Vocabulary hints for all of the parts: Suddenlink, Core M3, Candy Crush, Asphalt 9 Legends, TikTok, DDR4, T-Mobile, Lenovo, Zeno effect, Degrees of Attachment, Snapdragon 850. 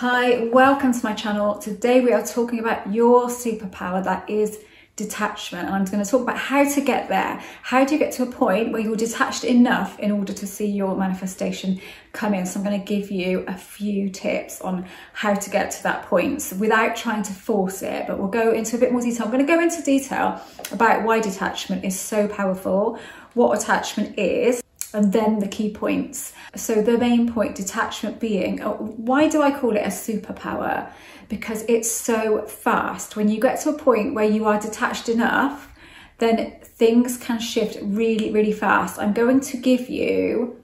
Hi, welcome to my channel. Today we are talking about your superpower, that is detachment. And I'm going to talk about how to get there. How do you get to a point where you're detached enough in order to see your manifestation come in? So I'm going to give you a few tips on how to get to that point without trying to force it, but we'll go into a bit more detail. I'm going to go into detail about why detachment is so powerful, what attachment is, and then the key points. So the main point, detachment being, why do I call it a superpower? Because it's so fast. When you get to a point where you are detached enough, then things can shift really, really fast. I'm going to give you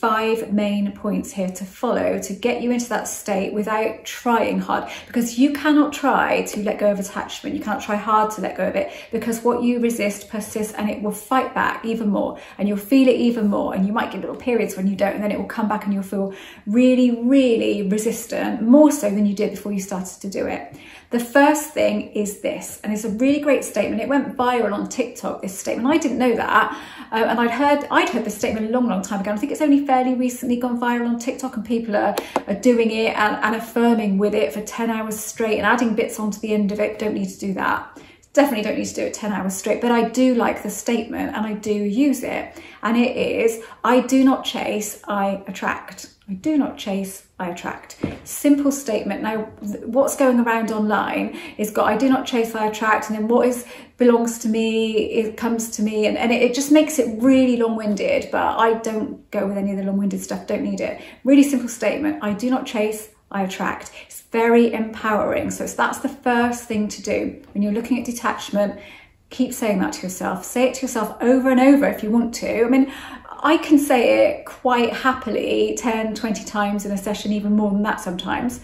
5 main points here to follow to get you into that state without trying hard, because you cannot try to let go of attachment. You cannot try hard to let go of it, because what you resist persists and it will fight back even more, and you'll feel it even more, and you might get little periods when you don't, and then it will come back and you'll feel really, really resistant, more so than you did before you started to do it. The first thing is this, and it's a really great statement. It went viral on TikTok, this statement. I didn't know that, and I'd heard this statement a long time ago. I think it's only fairly recently gone viral on TikTok, and people are doing it and affirming with it for 10 hours straight and adding bits onto the end of it. Don't need to do that. Definitely don't need to do it 10 hours straight, but I do like the statement and I do use it. And it is, I do not chase, I attract. I do not chase, I attract. Simple statement. Now, what's going around online is got I do not chase, I attract, and then what is belongs to me, it comes to me, and it just makes it really long-winded, but I don't go with any of the long-winded stuff, don't need it. Really simple statement, I do not chase, I attract. It's very empowering. So that's the first thing to do. When you're looking at detachment, keep saying that to yourself. Say it to yourself over and over if you want to. I mean, I can say it quite happily 10, 20 times in a session, even more than that sometimes,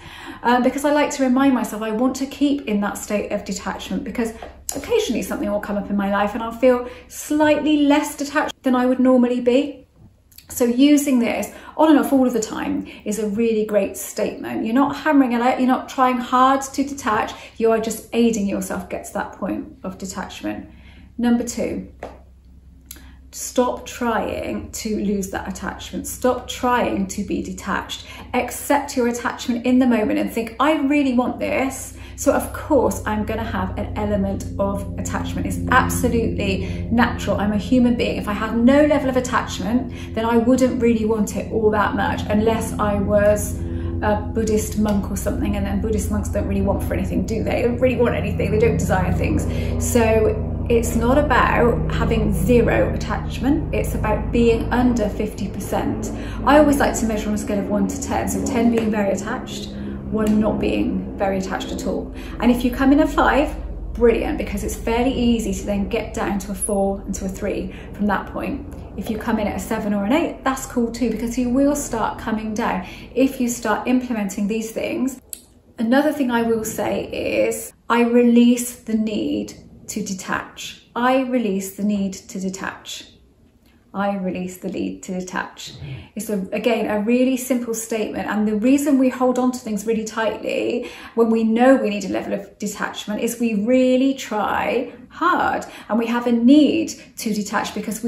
because I like to remind myself I want to keep in that state of detachment, because occasionally something will come up in my life and I'll feel slightly less detached than I would normally be. So using this on and off all of the time is a really great statement. You're not hammering it out, you're not trying hard to detach, you are just aiding yourself get to that point of detachment. Number 2. Stop trying to lose that attachment. Stop trying to be detached. Accept your attachment in the moment and think, I really want this, so of course I'm going to have an element of attachment. It's absolutely natural. I'm a human being. If I had no level of attachment, then I wouldn't really want it all that much, unless I was a Buddhist monk or something, and then Buddhist monks don't really want for anything, do they? They don't really want anything. They don't desire things. So it's not about having 0 attachment, it's about being under 50%. I always like to measure on a scale of 1 to 10, so 10 being very attached, 1 not being very attached at all. And if you come in at 5, brilliant, because it's fairly easy to then get down to a 4 and to a 3 from that point. If you come in at a 7 or an 8, that's cool too, because you will start coming down if you start implementing these things. Another thing I will say is, I release the need to detach. I release the need to detach. I release the need to detach. It's again a really simple statement, and the reason we hold on to things really tightly when we know we need a level of detachment is we really try hard and we have a need to detach, because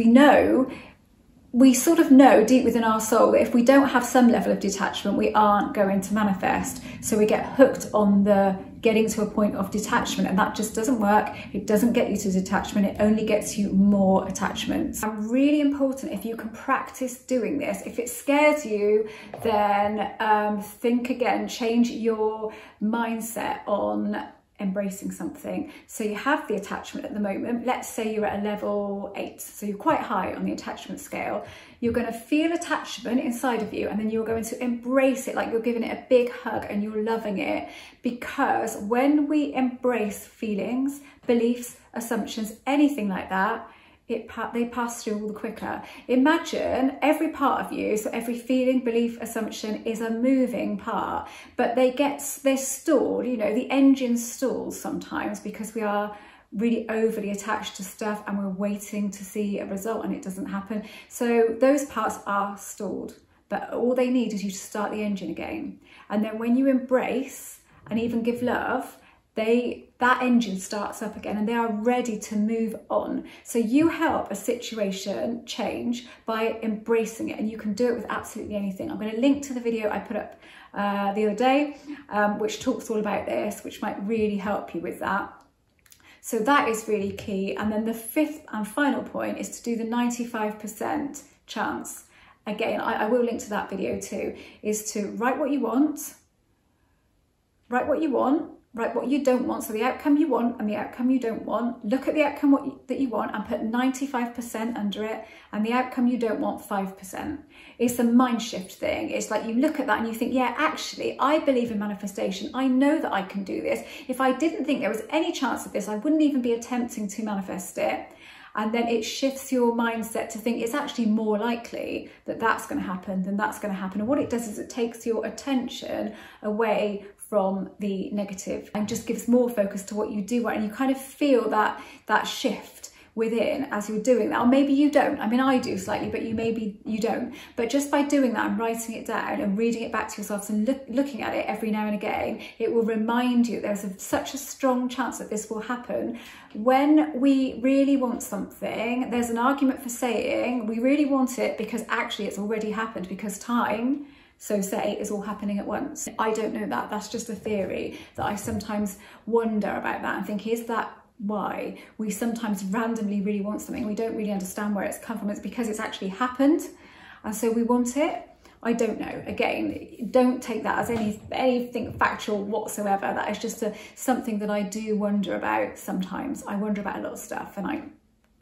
we sort of know deep within our soul that if we don't have some level of detachment, we aren't going to manifest. So we get hooked on the getting to a point of detachment, and that just doesn't work. It doesn't get you to detachment, it only gets you more attachments. And really important, if you can practice doing this, if it scares you, then think again, change your mindset on embracing something. So you have the attachment at the moment, let's say you're at a level 8, so you're quite high on the attachment scale. You're going to feel attachment inside of you, and then you're going to embrace it like you're giving it a big hug and you're loving it, because when we embrace feelings, beliefs, assumptions, anything like that, they pass through all the quicker. Imagine every part of you, so every feeling, belief, assumption is a moving part, but they're stalled, you know, the engine stalls sometimes because we are really overly attached to stuff and we're waiting to see a result and it doesn't happen. So those parts are stalled, but all they need is you to start the engine again. And then when you embrace and even give love, they that engine starts up again and they are ready to move on. So you help a situation change by embracing it, and you can do it with absolutely anything. I'm going to link to the video I put up the other day, which talks all about this, which might really help you with that. So that is really key. And then the fifth and final point is to do the 95% chance. Again, I will link to that video too, is to write what you want, write what you don't want. So the outcome you want and the outcome you don't want, look at the outcome that you want and put 95% under it, and the outcome you don't want 5%. It's a mind shift thing. It's like you look at that and you think, yeah, actually, I believe in manifestation. I know that I can do this. If I didn't think there was any chance of this, I wouldn't even be attempting to manifest it. And then it shifts your mindset to think it's actually more likely that that's going to happen than that's going to happen. And what it does is it takes your attention away from the negative and just gives more focus to what you do want. And you kind of feel that shift within as you're doing that. Or maybe you don't. I mean, I do slightly, but you maybe you don't. But just by doing that and writing it down and reading it back to yourself and looking at it every now and again, it will remind you there's such a strong chance that this will happen. When we really want something, there's an argument for saying we really want it because actually it's already happened, because time, so say, is all happening at once. I don't know that. That's just a theory that I sometimes wonder about that and think, is that why we sometimes randomly really want something? We don't really understand where it's come from. It's because it's actually happened and so we want it. I don't know. Again, don't take that as anything factual whatsoever. That is just something that I do wonder about sometimes. I wonder about a lot of stuff, and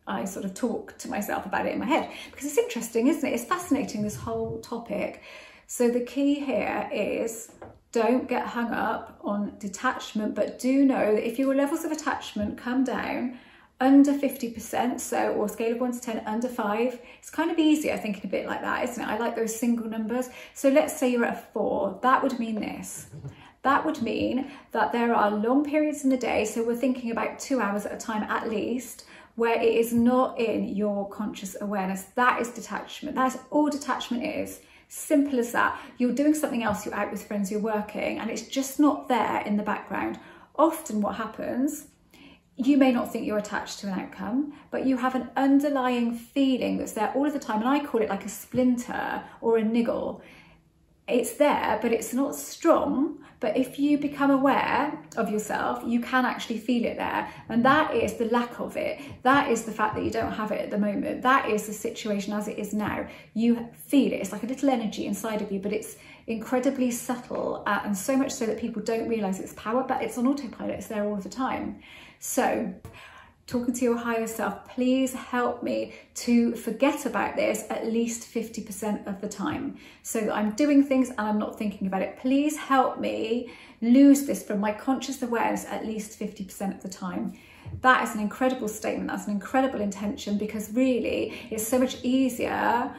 I sort of talk to myself about it in my head, because it's interesting, isn't it? It's fascinating, this whole topic. So the key here is, don't get hung up on detachment, but do know that if your levels of attachment come down under 50%, so, or scale of 1 to 10, under 5, it's kind of easier thinking a bit like that, isn't it? I like those single numbers. So let's say you're at a 4, that would mean this. That would mean that there are long periods in the day, so we're thinking about 2 hours at a time at least, where it is not in your conscious awareness. That is detachment. That's all detachment is. Simple as that. You're doing something else, you're out with friends, you're working, and it's just not there in the background. Often what happens, you may not think you're attached to an outcome, but you have an underlying feeling that's there all of the time, and I call it like a splinter or a niggle. It's there, but it's not strong. But if you become aware of yourself, you can actually feel it there. And that is the lack of it. That is the fact that you don't have it at the moment. That is the situation as it is now. You feel it. It's like a little energy inside of you, but it's incredibly subtle, and so much so that people don't realize its power, but it's on autopilot. It's there all the time. So talking to your higher self, please help me to forget about this at least 50% of the time, so that I'm doing things and I'm not thinking about it. Please help me lose this from my conscious awareness at least 50% of the time. That is an incredible statement. That's an incredible intention, because really it's so much easier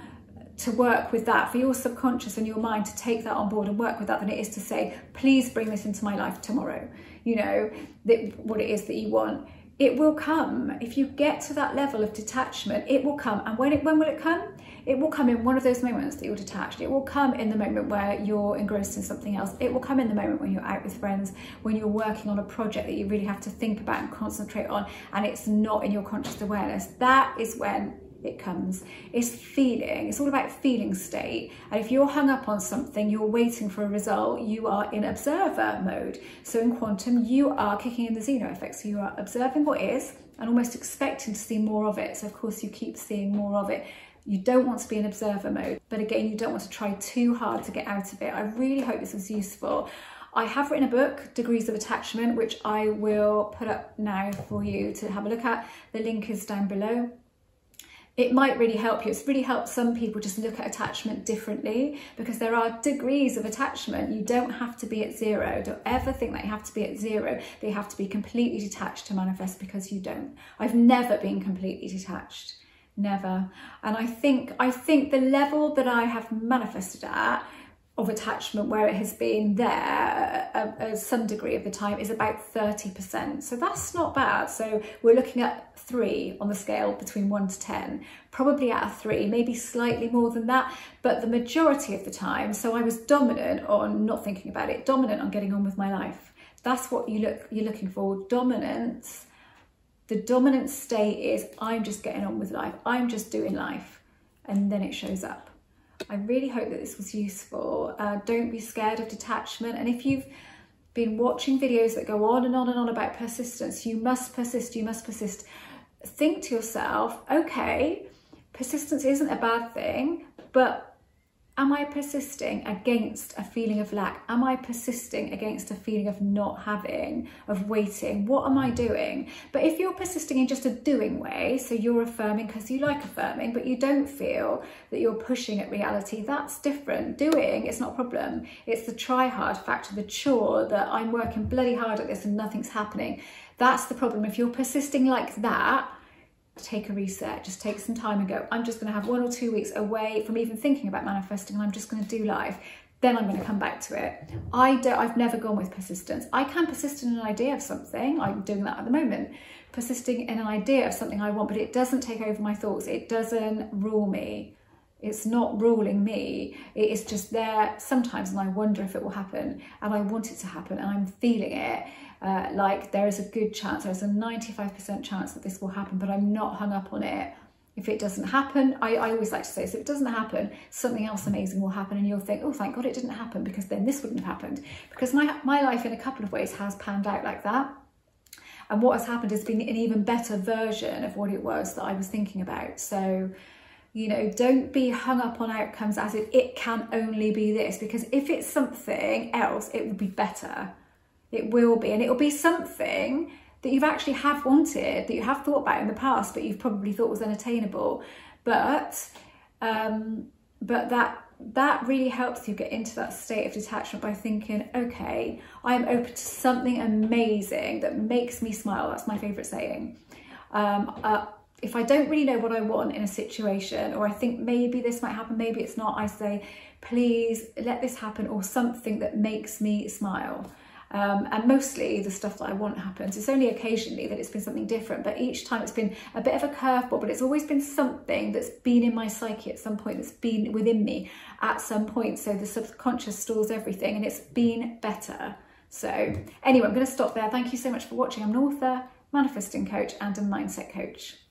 to work with that for your subconscious and your mind to take that on board and work with that than it is to say, please bring this into my life tomorrow. You know, that what it is that you want. It will come. If you get to that level of detachment, it will come. And when will it come? It will come in one of those moments that you're detached. It will come in the moment where you're engrossed in something else. It will come in the moment when you're out with friends, when you're working on a project that you really have to think about and concentrate on, and it's not in your conscious awareness. That is when it comes. It's feeling. It's all about feeling state. And if you're hung up on something, you're waiting for a result, you are in observer mode. So in quantum, you are kicking in the Zeno effect. So you are observing what is and almost expecting to see more of it. So of course you keep seeing more of it. You don't want to be in observer mode, but again, you don't want to try too hard to get out of it. I really hope this was useful. I have written a book, Degrees of Attachment, which I will put up now for you to have a look at. The link is down below. It might really help you. It's really helped some people just look at attachment differently, because there are degrees of attachment. You don't have to be at zero. Don't ever think that you have to be at zero. They have to be completely detached to manifest, because you don't. I've never been completely detached. Never. And I think the level that I have manifested at of attachment, where it has been there some degree of the time, is about 30%. So that's not bad. So we're looking at 3 on the scale between 1 to 10, probably at a 3, maybe slightly more than that, but the majority of the time. So I was dominant on not thinking about it, dominant on getting on with my life, That's what you're looking for, dominance. The dominant state is, I'm just getting on with life. I'm just doing life. And then it shows up. I really hope that this was useful. Don't be scared of detachment. And if you've been watching videos that go on and on and on about persistence, you must persist, you must persist. Think to yourself, okay, persistence isn't a bad thing, but am I persisting against a feeling of lack? Am I persisting against a feeling of not having, of waiting? What am I doing? But if you're persisting in just a doing way, so you're affirming because you like affirming, but you don't feel that you're pushing at reality, that's different. Doing, it's not a problem. It's the try hard factor, the chore, that I'm working bloody hard at this and nothing's happening. That's the problem. If you're persisting like that, take a reset, just take some time and go, I'm just going to have 1 or 2 weeks away from even thinking about manifesting, and I'm just going to do life. Then I'm going to come back to it. I've never gone with persistence. I can persist in an idea of something. I'm doing that at the moment, persisting in an idea of something I want, but it doesn't take over my thoughts. It doesn't rule me. It's not ruling me. It is just there sometimes, and I wonder if it will happen, and I want it to happen, and I'm feeling it. Like there is a good chance, there's a 95% chance that this will happen, but I'm not hung up on it. If it doesn't happen, I always like to say, so if it doesn't happen, something else amazing will happen, and you'll think, oh, thank God it didn't happen, because then this wouldn't have happened. Because my life in a couple of ways has panned out like that. And what has happened has been an even better version of what it was that I was thinking about. So, you know, don't be hung up on outcomes as if it can only be this, because if it's something else, it will be better. It will be, and it will be something that you've actually have wanted, that you have thought about in the past, but you've probably thought was unattainable. But that really helps you get into that state of detachment by thinking, okay, I'm open to something amazing that makes me smile. That's my favourite saying. If I don't really know what I want in a situation, or I think maybe this might happen, maybe it's not, I say, please let this happen, or something that makes me smile. And mostly the stuff that I want happens. It's only occasionally that it's been something different, but each time it's been a bit of a curveball, but it's always been something that's been in my psyche at some point, that's been within me at some point. So the subconscious stores everything, and it's been better. So anyway, I'm going to stop there. Thank you so much for watching. I'm an author, manifesting coach, and a mindset coach.